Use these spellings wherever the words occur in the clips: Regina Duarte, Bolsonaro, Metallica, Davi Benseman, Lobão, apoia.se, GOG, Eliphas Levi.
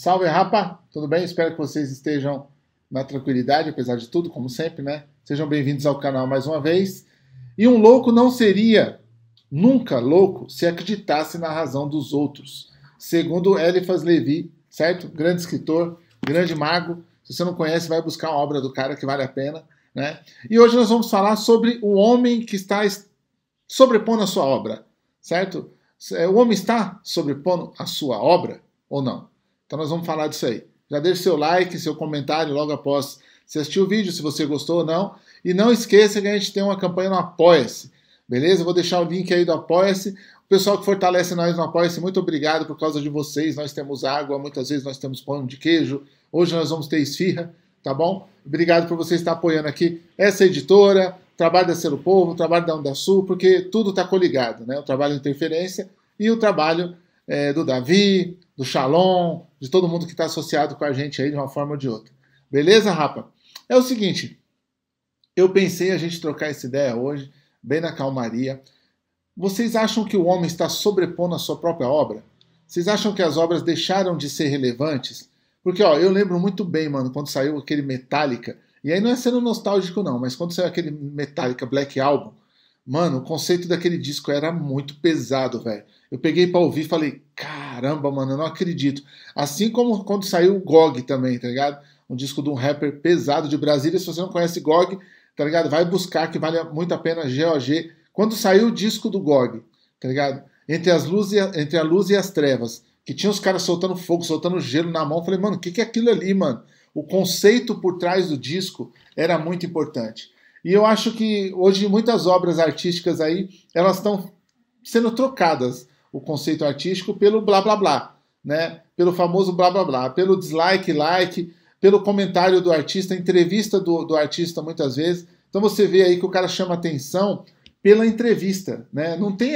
Salve, Rapa! Tudo bem? Espero que vocês estejam na tranquilidade, apesar de tudo, como sempre, né? Sejam bem-vindos ao canal mais uma vez. E um louco não seria nunca louco se acreditasse na razão dos outros. Segundo Eliphas Levi, certo? Grande escritor, grande mago. Se você não conhece, vai buscar uma obra do cara que vale a pena, né? E hoje nós vamos falar sobre o homem que está sobrepondo a sua obra, certo? O homem está sobrepondo a sua obra ou não? Então nós vamos falar disso aí. Já deixe seu like, seu comentário logo após você assistir o vídeo, se você gostou ou não. E não esqueça que a gente tem uma campanha no Apoia-se, beleza? Eu vou deixar o link aí do Apoia-se. O pessoal que fortalece nós no Apoia-se, muito obrigado, por causa de vocês. Nós temos água, muitas vezes nós temos pão de queijo. Hoje nós vamos ter esfirra, tá bom? Obrigado por você estar apoiando aqui essa editora, o trabalho da Selo Povo, o trabalho da Onda Sul, porque tudo está coligado, né? O trabalho de interferência e o trabalho do Davi, do Shalom, de todo mundo que está associado com a gente aí de uma forma ou de outra. Beleza, Rapa? É o seguinte, eu pensei a gente trocar essa ideia hoje, bem na calmaria. Vocês acham que o homem está sobrepondo a sua própria obra? Vocês acham que as obras deixaram de ser relevantes? Porque, ó, eu lembro muito bem, mano, quando saiu aquele Metallica, e aí não é sendo nostálgico não, mas quando saiu aquele Metallica Black Album, mano, o conceito daquele disco era muito pesado, velho. Eu peguei pra ouvir e falei, caramba, mano, eu não acredito. Assim como quando saiu o GOG também, tá ligado? Um disco de um rapper pesado de Brasília. Se você não conhece GOG, tá ligado? Vai buscar, que vale muito a pena, GOG. Quando saiu o disco do GOG, tá ligado? Entre a luz e as trevas, que tinha os caras soltando fogo, soltando gelo na mão. Eu falei, mano, o que é aquilo ali, mano? O conceito por trás do disco era muito importante. E eu acho que hoje muitas obras artísticas aí, elas estão sendo trocadas, o conceito artístico, pelo blá blá blá, né? Pelo famoso blá blá blá, pelo dislike, like, pelo comentário do artista, entrevista do artista muitas vezes. Então você vê aí que o cara chama atenção pela entrevista, né? Não tem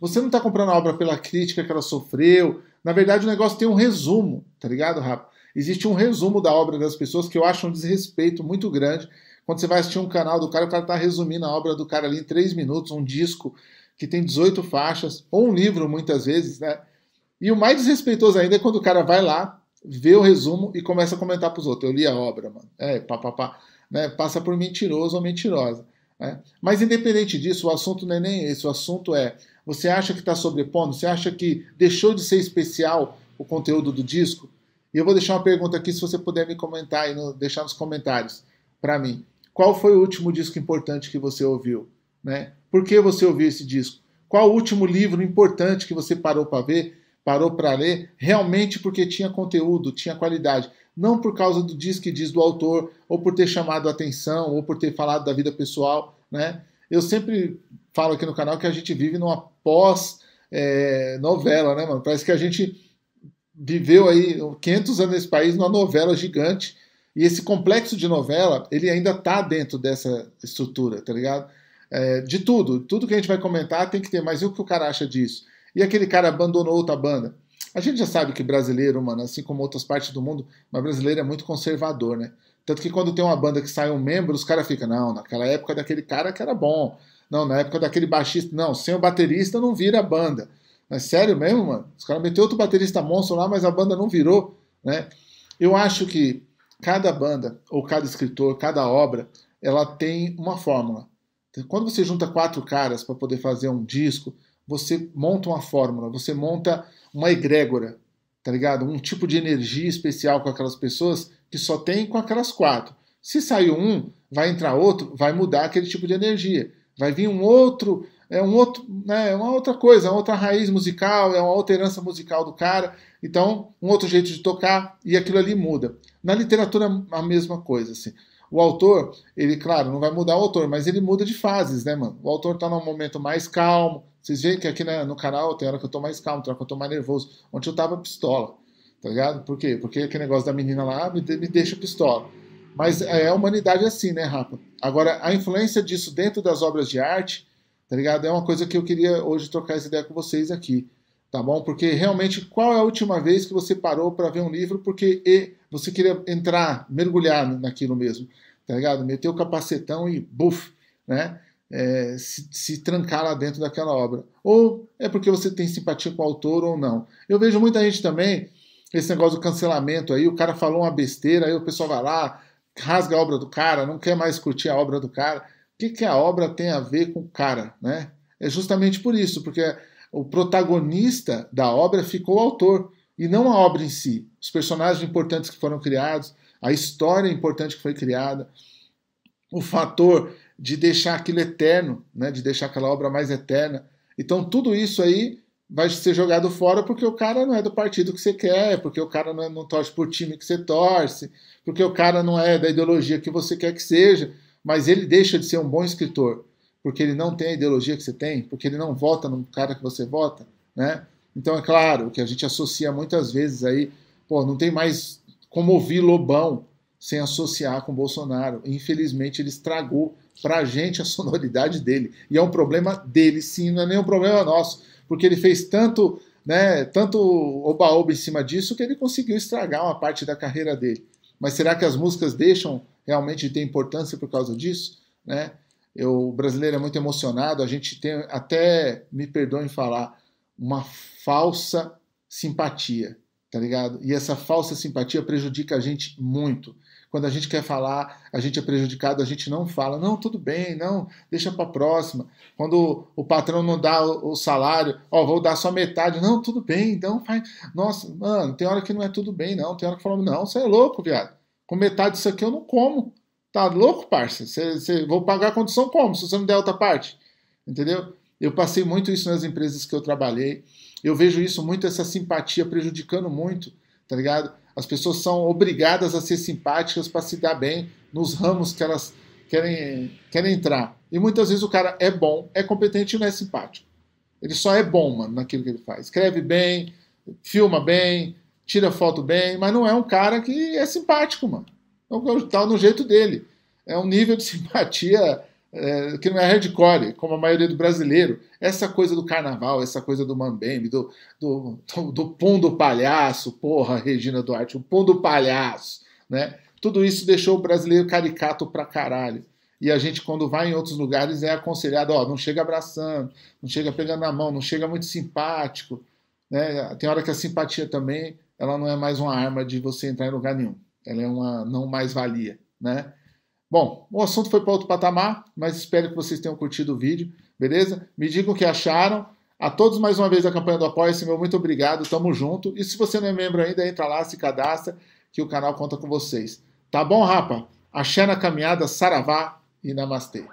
você não está comprando a obra pela crítica que ela sofreu. Na verdade o negócio tem um resumo, tá ligado, Rafa? Existe um resumo da obra das pessoas que eu acho um desrespeito muito grande. Quando você vai assistir um canal do cara, o cara tá resumindo a obra do cara ali em 3 minutos, um disco que tem 18 faixas, ou um livro muitas vezes, né? E o mais desrespeitoso ainda é quando o cara vai lá, vê o resumo e começa a comentar pros outros. Eu li a obra, mano. Papapá. Né? Passa por mentiroso ou mentirosa. Né? Mas independente disso, o assunto não é nem esse. O assunto é, você acha que tá sobrepondo? Você acha que deixou de ser especial o conteúdo do disco? E eu vou deixar uma pergunta aqui, se você puder me comentar aí, deixar nos comentários pra mim. Qual foi o último disco importante que você ouviu? Né? Por que você ouviu esse disco? Qual o último livro importante que você parou para ver, parou para ler, realmente porque tinha conteúdo, tinha qualidade? Não por causa do disco que diz do autor, ou por ter chamado a atenção, ou por ter falado da vida pessoal. Né? Eu sempre falo aqui no canal que a gente vive numa pós-novela, né, mano? Parece que a gente viveu aí 500 anos nesse país numa novela gigante. E esse complexo de novela, ele ainda tá dentro dessa estrutura, tá ligado? De tudo que a gente vai comentar tem que ter, mas e o que o cara acha disso? E aquele cara abandonou outra banda? A gente já sabe que brasileiro, mano, assim como outras partes do mundo, mas brasileiro é muito conservador, né? Tanto que quando tem uma banda que sai um membro, os caras ficam, não, naquela época daquele cara que era bom, não, na época daquele baixista, não, sem o baterista não vira a banda. Mas sério mesmo, mano? Os caras meteram outro baterista monstro lá, mas a banda não virou, né? Eu acho que cada banda, ou cada escritor, cada obra, ela tem uma fórmula. Quando você junta 4 caras para poder fazer um disco, você monta uma fórmula, você monta uma egrégora, tá ligado? Um tipo de energia especial com aquelas pessoas que só tem com aquelas 4. Se saiu um, vai entrar outro, vai mudar aquele tipo de energia. Vai vir uma outra coisa, uma outra raiz musical, é uma alternância musical do cara, então um outro jeito de tocar, e aquilo ali muda. Na literatura a mesma coisa, assim. O autor, ele, claro, não vai mudar o autor, mas ele muda de fases, né, mano? O autor tá num momento mais calmo, vocês veem que aqui, né, no canal tem hora que eu tô mais calmo, tem hora que eu tô mais nervoso. Ontem eu tava pistola, tá ligado? Por quê? Porque aquele negócio da menina lá me deixa pistola. Mas a humanidade é assim, né, Rafa? Agora, a influência disso dentro das obras de arte, tá ligado? É uma coisa que eu queria hoje trocar essa ideia com vocês aqui, tá bom? Porque realmente, qual é a última vez que você parou para ver um livro porque você queria entrar, mergulhar naquilo mesmo, tá ligado? Meter o capacetão e, buf, né? Se trancar lá dentro daquela obra. Ou é porque você tem simpatia com o autor ou não. Eu vejo muita gente também, esse negócio do cancelamento aí, o cara falou uma besteira, aí o pessoal vai lá, rasga a obra do cara, não quer mais curtir a obra do cara. O que que a obra tem a ver com o cara, né? É justamente por isso, porque o protagonista da obra ficou o autor, e não a obra em si. Os personagens importantes que foram criados, a história importante que foi criada, o fator de deixar aquilo eterno, né, de deixar aquela obra mais eterna. Então tudo isso aí vai ser jogado fora porque o cara não é do partido que você quer, porque o cara não torce por time que você torce, porque o cara não é da ideologia que você quer que seja, mas ele deixa de ser um bom escritor, porque ele não tem a ideologia que você tem, porque ele não vota no cara que você vota, né? Então é claro que a gente associa muitas vezes aí, pô, não tem mais como ouvir Lobão sem associar com Bolsonaro. Infelizmente ele estragou pra gente a sonoridade dele. E é um problema dele, sim, não é nenhum problema nosso, porque ele fez tanto, né, tanto oba-oba em cima disso que ele conseguiu estragar uma parte da carreira dele. Mas será que as músicas deixam realmente de ter importância por causa disso, né? O brasileiro é muito emocionado, a gente tem até, me perdoem falar, uma falsa simpatia, tá ligado? E essa falsa simpatia prejudica a gente muito. Quando a gente quer falar, a gente é prejudicado, a gente não fala, não, tudo bem, não, deixa pra próxima. Quando o patrão não dá o salário, ó, vou dar só metade, não, tudo bem, então faz. Nossa, mano, tem hora que não é tudo bem, não, tem hora que falamos, não, você é louco, viado, com metade disso aqui eu não como, tá louco, parça, vou pagar a condição como, se você não der outra parte, entendeu? Eu passei muito isso nas empresas que eu trabalhei, eu vejo isso muito, essa simpatia prejudicando muito, tá ligado? As pessoas são obrigadas a ser simpáticas para se dar bem nos ramos que elas querem entrar. E muitas vezes o cara é bom, é competente e não é simpático. Ele só é bom, mano, naquilo que ele faz. Escreve bem, filma bem, tira foto bem, mas não é um cara que é simpático, mano. Tá no jeito dele. É um nível de simpatia que não é hardcore, como a maioria do brasileiro. Essa coisa do carnaval, essa coisa do mambembe, do pum do palhaço, porra, Regina Duarte, o pum do palhaço, né? Tudo isso deixou o brasileiro caricato pra caralho. E a gente, quando vai em outros lugares, é aconselhado, ó, não chega abraçando, não chega pegando na mão, não chega muito simpático, né? Tem hora que a simpatia também, ela não é mais uma arma de você entrar em lugar nenhum. Ela é uma não mais-valia, né? Bom, o assunto foi para outro patamar, mas espero que vocês tenham curtido o vídeo, beleza? Me digam o que acharam. A todos, mais uma vez, da campanha do Apoia-se, meu muito obrigado, tamo junto. E se você não é membro ainda, entra lá, se cadastra, que o canal conta com vocês. Tá bom, rapa? Axé na caminhada, saravá e namastê.